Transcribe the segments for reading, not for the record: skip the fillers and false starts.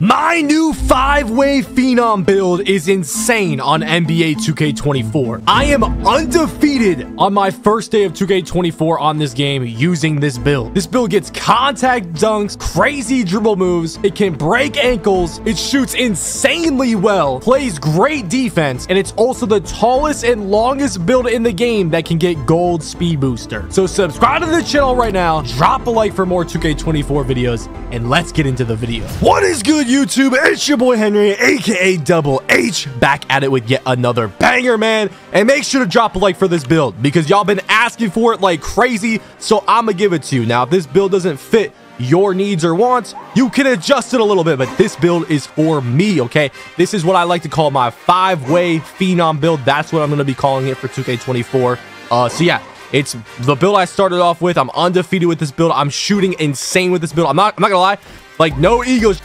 My new 5-Way Phenom build is insane on NBA 2K24. I am undefeated on my first day of 2K24 on this game using this build. This build gets contact dunks, crazy dribble moves, it can break ankles, it shoots insanely well, plays great defense, and it's also the tallest and longest build in the game that can get gold speed booster. So subscribe to the channel right now, drop a like for more 2K24 videos, and let's get into the video. What is good, YouTube? It's your boy Henry, aka Double H, back at it with yet another banger, man. And make sure to drop a like for this build because y'all been asking for it like crazy, so I'm gonna give it to you. Now, if this build doesn't fit your needs or wants, you can adjust it a little bit, but this build is for me, okay? This is what I like to call my 5-Way Phenom build. That's what I'm gonna be calling it for 2K24. So yeah, it's the build I started off with. I'm undefeated with this build. I'm shooting insane with this build. I'm not gonna lie, like, no egos.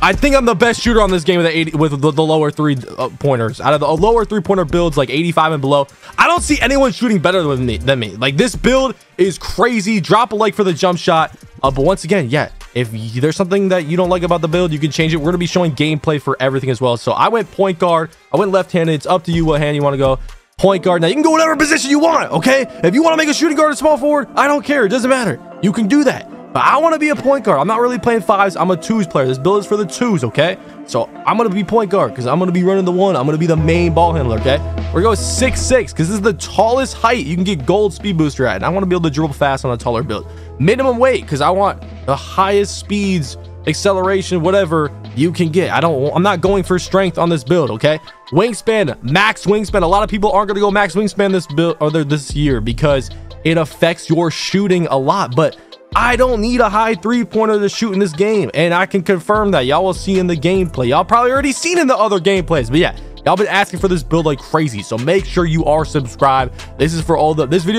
I think I'm the best shooter on this game with the lower three-pointers. Out of the lower three-pointer builds, like 85 and below, I don't see anyone shooting better than me. Like, this build is crazy. Drop a like for the jump shot. But once again, yeah, if there's something that you don't like about the build, you can change it. We're going to be showing gameplay for everything as well. So I went point guard. I went left-handed. It's up to you what hand you want to go. Point guard. Now, you can go whatever position you want, okay? If you want to make a shooting guard or small forward, I don't care. It doesn't matter. You can do that. But I want to be a point guard. I'm not really playing fives. I'm a twos player. This build is for the twos, okay? So I'm going to be point guard because I'm going to be running the one. I'm going to be the main ball handler, okay? We're going 6'6" because this is the tallest height you can get gold speed booster at. And I want to be able to dribble fast on a taller build. Minimum weight because I want the highest speeds, acceleration, whatever you can get. I'm not going for strength on this build, okay? Wingspan, max wingspan. A lot of people aren't going to go max wingspan this build or this year because it affects your shooting a lot, but I don't need a high three-pointer to shoot in this game, and I can confirm that. Y'all will see in the gameplay. Y'all probably already seen in the other gameplays, but yeah, y'all been asking for this build like crazy, so make sure you are subscribed. This video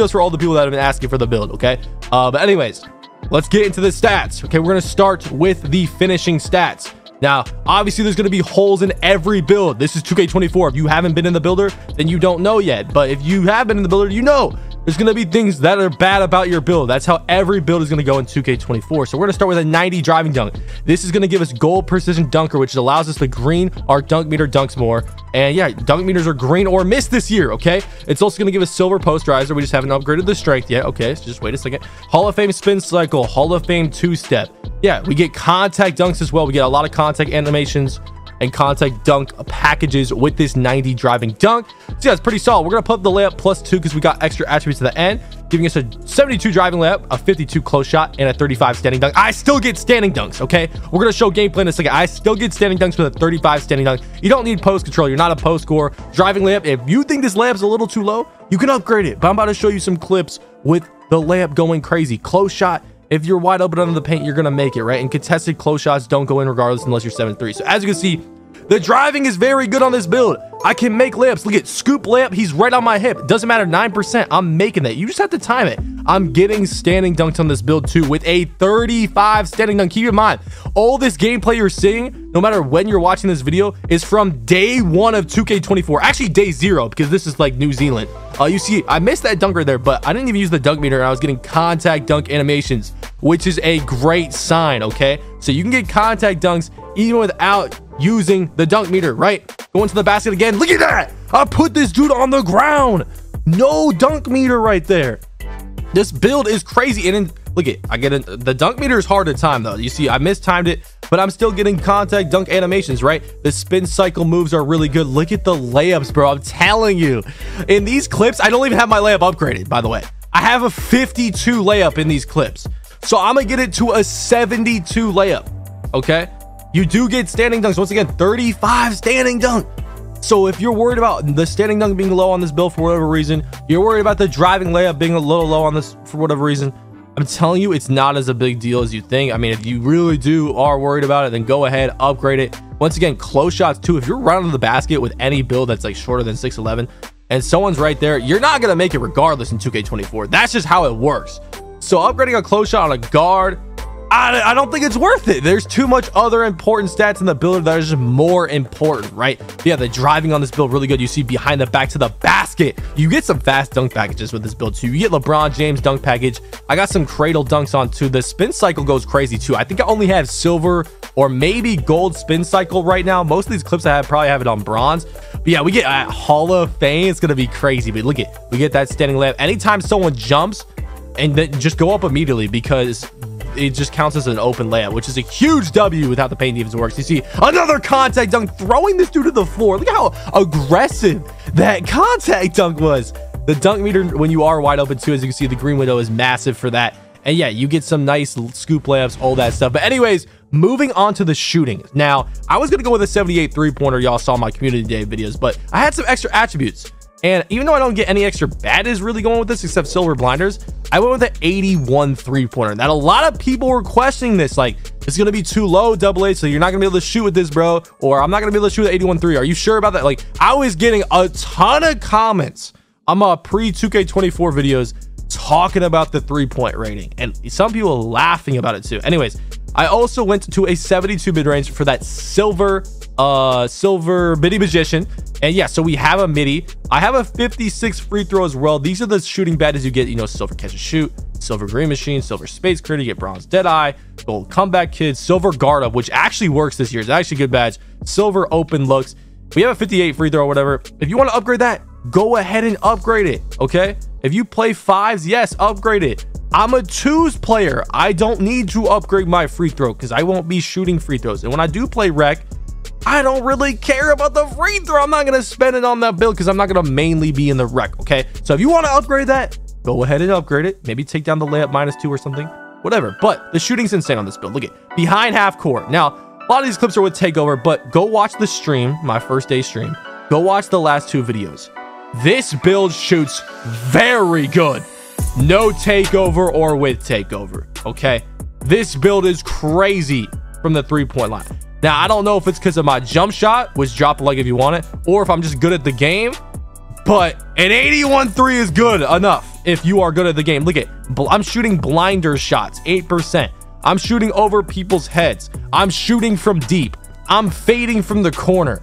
is for all the people that have been asking for the build, okay? But anyways, let's get into the stats, okay? We're gonna start with the finishing stats. Now, obviously, there's going to be holes in every build. This is 2K24. If you haven't been in the builder, then you don't know yet. But if you have been in the builder, you know there's going to be things that are bad about your build. That's how every build is going to go in 2K24. So we're going to start with a 90 driving dunk. This is going to give us gold precision dunker, which allows us to green our dunk meter dunks more. And yeah, dunk meters are green or missed this year, okay? It's also going to give us silver post riser. We just haven't upgraded the strength yet, okay? So just wait a second. Hall of Fame spin cycle, Hall of Fame two-step. Yeah, we get contact dunks as well. We get a lot of contact animations and contact dunk packages with this 90 driving dunk. So yeah, it's pretty solid. We're going to put the layup +2 because we got extra attributes at the end, giving us a 72 driving layup, a 52 close shot, and a 35 standing dunk. I still get standing dunks, okay? We're going to show gameplay in a second. I still get standing dunks with a 35 standing dunk. You don't need post control. You're not a post scorer. Driving layup, if you think this layup's a little too low, you can upgrade it. But I'm about to show you some clips with the layup going crazy. Close shot. If you're wide open under the paint, you're going to make it, right? And contested close shots don't go in regardless unless you're 7'3". So as you can see, the driving is very good on this build. I can make layups. Look at scoop layup. He's right on my hip. Doesn't matter. 9%. I'm making that. You just have to time it. I'm getting standing dunks on this build too with a 35 standing dunk. Keep in mind, all this gameplay you're seeing, no matter when you're watching this video, is from day one of 2K24. Actually, day zero, because this is like New Zealand. You see, I missed that dunk right there, but I didn't even use the dunk meter, and I was getting contact dunk animations, which is a great sign, okay? So you can get contact dunks even without using the dunk meter, right? Going to the basket again. Look at that! I put this dude on the ground. No dunk meter right there. This build is crazy. And look at, I get it. The dunk meter is hard to time though. You see, I mistimed it, but I'm still getting contact dunk animations, right? The spin cycle moves are really good. Look at the layups, bro. I'm telling you. In these clips, I don't even have my layup upgraded, by the way. I have a 52 layup in these clips. So I'm going to get it to a 72 layup, okay? You do get standing dunks. Once again, 35 standing dunk. So if you're worried about the standing dunk being low on this build for whatever reason, you're worried about the driving layup being a little low on this for whatever reason, I'm telling you, it's not as a big deal as you think. I mean, if you really are worried about it, then go ahead, upgrade it. Once again, close shots too. If you're running to the basket with any build that's like shorter than 6'11" and someone's right there, you're not going to make it regardless in 2K24. That's just how it works. So upgrading a close shot on a guard, I don't think it's worth it. There's too much other important stats in the builder that are just more important, right? Yeah, the driving on this build really good. You see behind the back to the basket. You get some fast dunk packages with this build too. You get LeBron James dunk package. I got some cradle dunks on too. The spin cycle goes crazy too. I think I only have silver or maybe gold spin cycle right now. Most of these clips I have probably have it on bronze. But yeah, we get Hall of Fame. It's gonna be crazy. But look at, we get that standing layup. Anytime someone jumps, and then just go up immediately because it just counts as an open layup, which is a huge W with how the paint defense works. You see another contact dunk, throwing this dude to the floor. Look how aggressive that contact dunk was. The dunk meter, when you are wide open too, as you can see, the green window is massive for that. And yeah, you get some nice scoop layups, all that stuff. But anyways, moving on to the shooting. Now, I was going to go with a 78 three-pointer. Y'all saw my community day videos, but I had some extra attributes. And even though I don't get any extra badges really going with this except silver blinders, I went with an 81 three-pointer. That a lot of people were questioning this, like, it's gonna be too low, AA, so you're not gonna be able to shoot with this, bro, or I'm not gonna be able to shoot with 81 3. Are you sure about that? Like, I was getting a ton of comments on my pre-2K24 videos talking about the three-point rating, and some people laughing about it too. Anyways, I also went to a 72 mid-range for that silver midi magician. And yeah, so we have a midi. I have a 56 free throw as well. These are the shooting badges you get, you know, silver catch and shoot, silver green machine, silver space critter, you get bronze deadeye, gold comeback kid, silver guard up, which actually works this year. It's actually a good badge, silver open looks. We have a 58 free throw or whatever. If you want to upgrade that, go ahead and upgrade it, okay? If you play fives, yes, upgrade it. I'm a twos player. I don't need to upgrade my free throw because I won't be shooting free throws. And when I do play rec, I don't really care about the free throw. I'm not going to spend it on that build because I'm not going to mainly be in the rec, okay? So if you want to upgrade that, go ahead and upgrade it. Maybe take down the layup -2 or something, whatever. But the shooting's insane on this build. Look at behind half court. Now, a lot of these clips are with takeover, but go watch the stream, my first day stream. Go watch the last two videos. This build shoots very good. No takeover or with takeover, okay? This build is crazy from the three-point line. Now, I don't know if it's because of my jump shot, which drop a leg if you want it, or if I'm just good at the game, but an 81-3 is good enough if you are good at the game. Look at, I'm shooting blinder shots, 8%. I'm shooting over people's heads. I'm shooting from deep. I'm fading from the corner.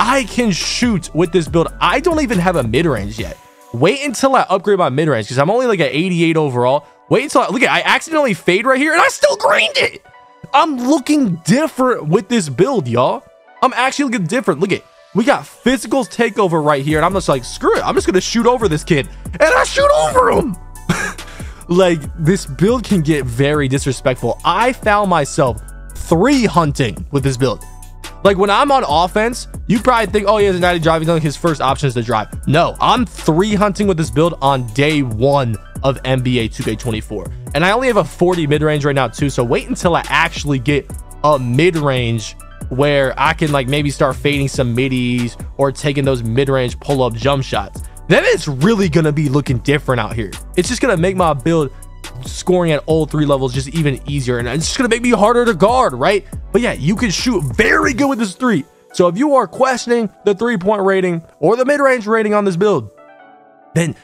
I can shoot with this build. I don't even have a mid-range yet. Wait until I upgrade my mid-range because I'm only like an 88 overall. Wait until look at, I accidentally fade right here and I still greened it. I'm looking different with this build, y'all. I'm actually looking different. Look at, we got physicals takeover right here, and I'm just like, screw it. I'm just gonna shoot over this kid, and I shoot over him. Like, this build can get very disrespectful. I found myself three hunting with this build. Like, when I'm on offense, you probably think, oh, he has a 90 driving dunk. His first option is to drive. No, I'm three hunting with this build on day one of NBA 2K24. And I only have a 40 mid-range right now too, so wait until I actually get a mid-range where I can like maybe start fading some middies or taking those mid-range pull-up jump shots. Then it's really gonna be looking different out here. It's just gonna make my build scoring at all three levels just even easier, and it's just gonna make me harder to guard, right? But yeah, you can shoot very good with this three. So if you are questioning the three-point rating or the mid-range rating on this build, then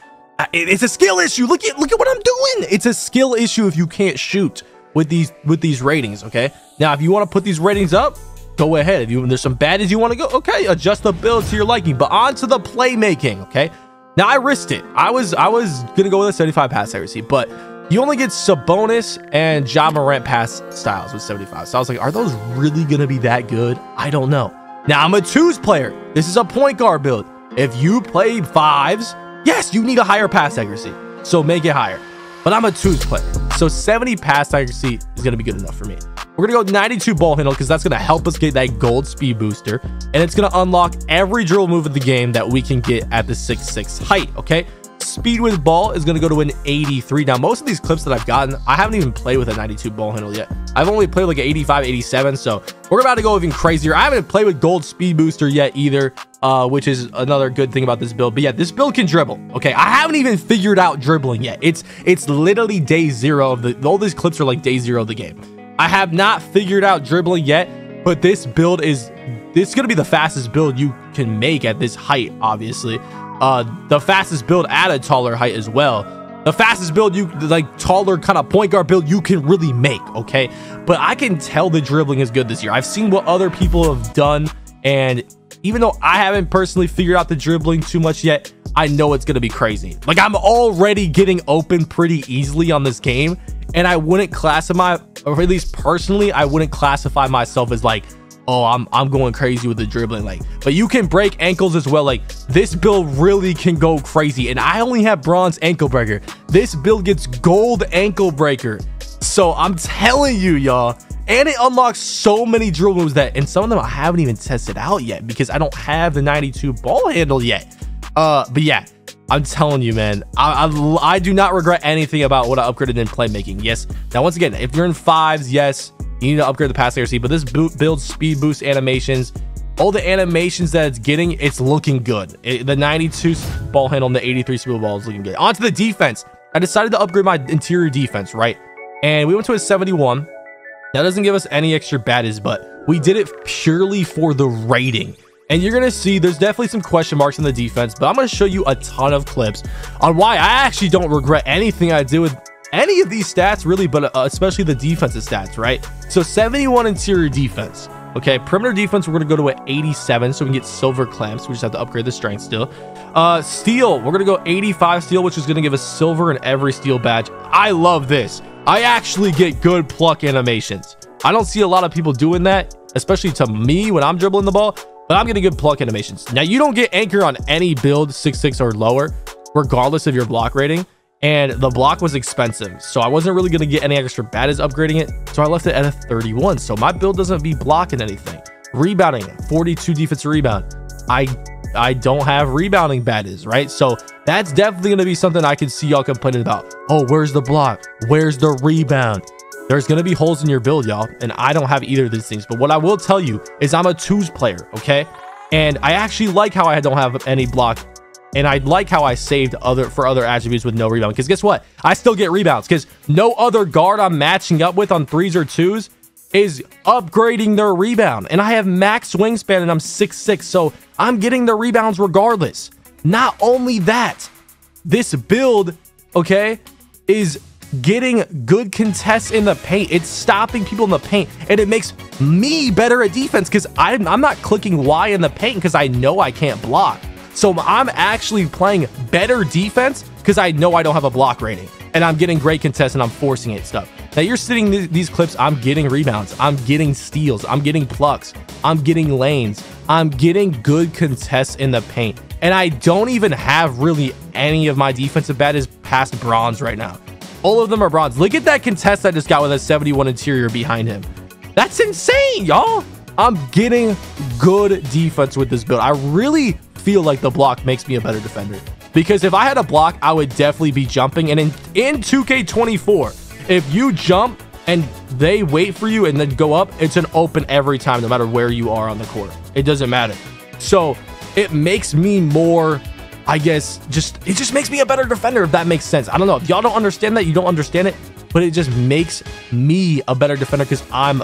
it's a skill issue. Look at what I'm doing. It's a skill issue if you can't shoot with these ratings, okay? Now, if you want to put these ratings up, go ahead. If there's some badges you want to go, okay, adjust the build to your liking. But on to the playmaking, okay? Now, I risked it. I was going to go with a 75 pass accuracy, but you only get Sabonis and Ja Morant pass styles with 75. So I was like, are those really going to be that good? I don't know. Now, I'm a twos player. This is a point guard build. If you play fives, yes, you need a higher pass accuracy, so make it higher. But I'm a twos player, so 70 pass accuracy is going to be good enough for me. We're going to go 92 ball handle because that's going to help us get that gold speed booster, and it's going to unlock every dribble move of the game that we can get at the 6'6 height, okay? Speed with ball is going to go to an 83. Now, most of these clips that I've gotten, I haven't even played with a 92 ball handle yet. I've only played like an 85, 87, so we're about to go even crazier. I haven't played with gold speed booster yet either, which is another good thing about this build. But yeah, this build can dribble, okay? I haven't even figured out dribbling yet. It's literally day zero of all these clips are like day zero of the game. I have not figured out dribbling yet, but this build is going to be the fastest build you can make at this height, obviously. The fastest build at a taller height as well. the fastest build you like, taller kind of point guard build you can really make, okay? But I can tell the dribbling is good this year. I've seen what other people have done, and even though I haven't personally figured out the dribbling too much yet, I know it's gonna be crazy. Like, I'm already getting open pretty easily on this game, and I wouldn't classify, or at least personally, I wouldn't classify myself as like, oh, I'm going crazy with the dribbling. Like, but you can break ankles as well. Like, this build really can go crazy, and I only have bronze ankle breaker. This build gets gold ankle breaker. So I'm telling you, y'all, and it unlocks so many drill moves that, and some of them I haven't even tested out yet because I don't have the 92 ball handle yet. But yeah, I'm telling you, man, I do not regret anything about what I upgraded in playmaking. Yes. Now, once again, if you're in fives, yes, you need to upgrade the pass accuracy, but this build speed boost animations, all the animations that it's getting, it's looking good. The 92 ball handle and the 83 speed ball is looking good. Onto the defense. I decided to upgrade my interior defense, right? And we went to a 71. That doesn't give us any extra badges, but we did it purely for the rating. And you're going to see there's definitely some question marks in the defense, but I'm going to show you a ton of clips on why I actually don't regret anything I do with any of these stats, really, but especially the defensive stats, right? So 71 interior defense. Okay, perimeter defense, we're going to go to an 87, so we can get silver clamps. We just have to upgrade the strength still. Steel, we're going to go 85 steel, which is going to give us silver in every steel badge. I love this. I actually get good pluck animations. I don't see a lot of people doing that, especially to me when I'm dribbling the ball, but I'm getting good pluck animations. Now, you don't get anchor on any build 6'6 or lower, regardless of your block rating. And the block was expensive, so I wasn't really going to get any extra badges upgrading it, so I left it at a 31. So my build doesn't be blocking anything. Rebounding, 42 defense rebound. I don't have rebounding badges, right? So that's definitely going to be something I can see y'all complaining about. Oh, where's the block? Where's the rebound? There's going to be holes in your build, y'all, and I don't have either of these things. But what I will tell you is I'm a twos player, okay? And I actually like how I don't have any block, and I like how I saved for other attributes with no rebound, because guess what? I still get rebounds, because no other guard I'm matching up with on threes or twos is upgrading their rebound. And I have max wingspan, and I'm 6'6", so I'm getting the rebounds regardless. Not only that, this build, okay, is getting good contests in the paint. It's stopping people in the paint, and it makes me better at defense, because I'm not clicking Y in the paint because I know I can't block. So I'm actually playing better defense because I know I don't have a block rating, and I'm getting great contests, and I'm forcing it stuff. Now, you're sitting these clips, I'm getting rebounds, I'm getting steals, I'm getting plucks, I'm getting lanes, I'm getting good contests in the paint. And I don't even have really any of my defensive badges past bronze right now. All of them are bronze. Look at that contest I just got with a 71 interior behind him. That's insane, y'all. I'm getting good defense with this build. I really feel like the block makes me a better defender, because if I had a block, I would definitely be jumping. And in 2K24, if you jump and they wait for you and then go up, it's an open every time, no matter where you are on the court. It doesn't matter. So it makes me more, I guess, it just makes me a better defender, if that makes sense. I don't know if y'all don't understand that, you don't understand it, but it just makes me a better defender because I'm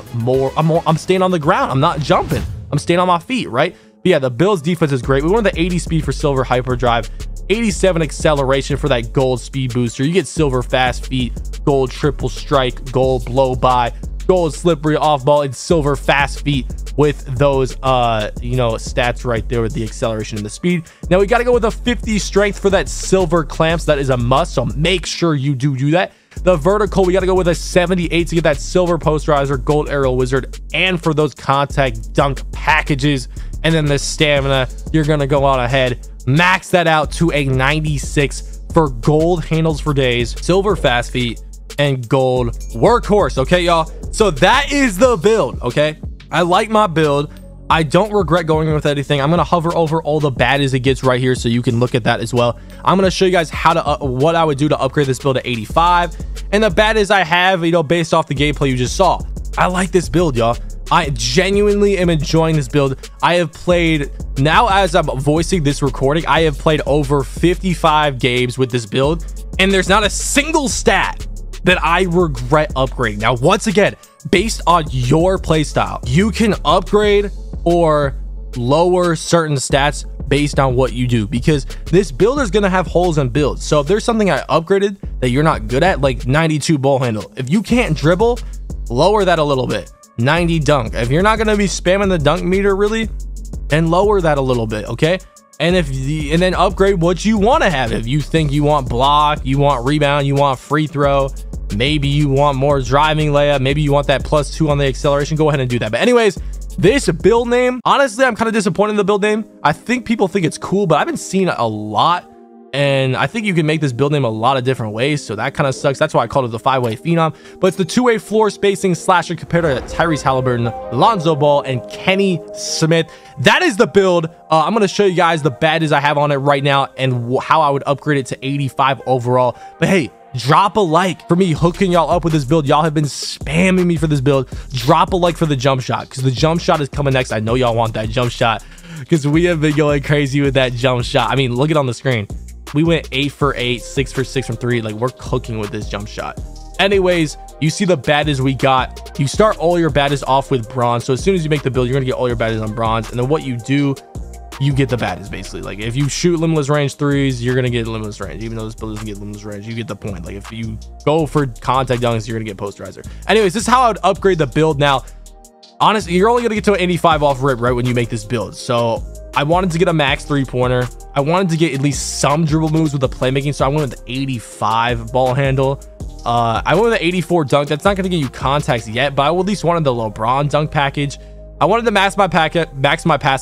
staying on the ground. I'm not jumping, I'm staying on my feet, right? But yeah, the Bills defense is great. We wanted the 80 speed for silver hyperdrive, 87 acceleration for that gold speed booster. You get silver fast feet, gold triple strike, gold blow by, gold slippery off ball, and silver fast feet with those stats right there with the acceleration and the speed. Now we got to go with a 50 strength for that silver clamps. That is a must, so make sure you do that. The vertical, we got to go with a 78 to get that silver posterizer, gold aerial wizard, and for those contact dunk packages. And then the stamina, you're going to go on ahead, max that out to a 96 for gold handles for days, silver fast feet, and gold workhorse. Okay, y'all, so that is the build. Okay, I like my build. I don't regret going with anything. I'm going to hover over all the badges it gets right here so you can look at that as well. I'm going to show you guys how to what I would do to upgrade this build to 85, and the badges I have, you know, based off the gameplay you just saw. I like this build, y'all. I genuinely am enjoying this build. I have played, now as I'm voicing this recording, I have played over 55 games with this build, and there's not a single stat that I regret upgrading. Now, once again, based on your playstyle, you can upgrade or lower certain stats based on what you do, because this builder's gonna have holes in builds. So if there's something I upgraded that you're not good at, like 92 ball handle, if you can't dribble, lower that a little bit. 90 dunk, if you're not gonna be spamming the dunk meter really, then lower that a little bit, okay? And then upgrade what you want to have. If you think you want block, you want rebound, you want free throw, maybe you want more driving layup, maybe you want that +2 on the acceleration, go ahead and do that. But anyways, this build name, honestly, I'm kind of disappointed in the build name. I think people think it's cool, but I've been seeing a lot, and I think you can make this build name a lot of different ways, so that kind of sucks. That's why I called it the 5-Way Phenom. But it's the 2-way floor spacing slasher compared to Tyrese Halliburton, Lonzo Ball, and Kenny Smith. That is the build. I'm going to show you guys the badges I have on it right now and how I would upgrade it to 85 overall. But hey, drop a like for me hooking y'all up with this build. Y'all have been spamming me for this build. Drop a like for the jump shot, because the jump shot is coming next. I know y'all want that jump shot, because we have been going crazy with that jump shot. I mean, look it on the screen. We went 8 for 8, 6 for 6 from 3. Like, we're cooking with this jump shot. Anyways, you see the badges we got. You start all your badges off with bronze, so as soon as you make the build, you're gonna get all your badges on bronze, and then what you do, you get the badges basically. Like, if you shoot limitless range 3s, you're gonna get limitless range. Even though this build doesn't get limitless range, you get the point. Like, if you go for contact dunks, you're gonna get posterizer. Anyways, this is how I would upgrade the build. Now honestly, you're only gonna get to an 85 off rip right when you make this build, so I wanted to get a max three-pointer. I wanted to get at least some dribble moves with the playmaking, so I went with 85 ball handle. I went with an 84 dunk. That's not going to get you contacts yet, but I at least wanted the LeBron dunk package. I wanted to max my pass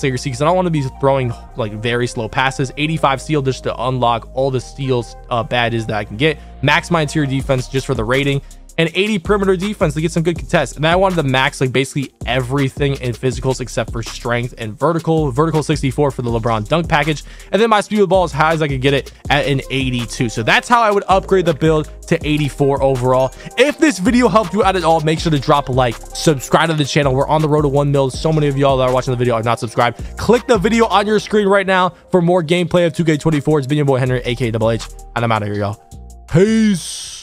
accuracy, because I don't want to be throwing like very slow passes. 85 steal just to unlock all the steals badges that I can get. Max my interior defense just for the rating, and 80 perimeter defense to get some good contests. And then I wanted to max like basically everything in physicals except for strength and vertical. Vertical 64 for the LeBron dunk package. And then my speed with ball as high as I could get it at an 82. So that's how I would upgrade the build to 84 overall. If this video helped you out at all, make sure to drop a like, subscribe to the channel. We're on the road to 1 mil. So many of y'all that are watching the video are not subscribed. Click the video on your screen right now for more gameplay of 2K24. It's been your boy Henry, aka Double H, and I'm out of here, y'all. Peace.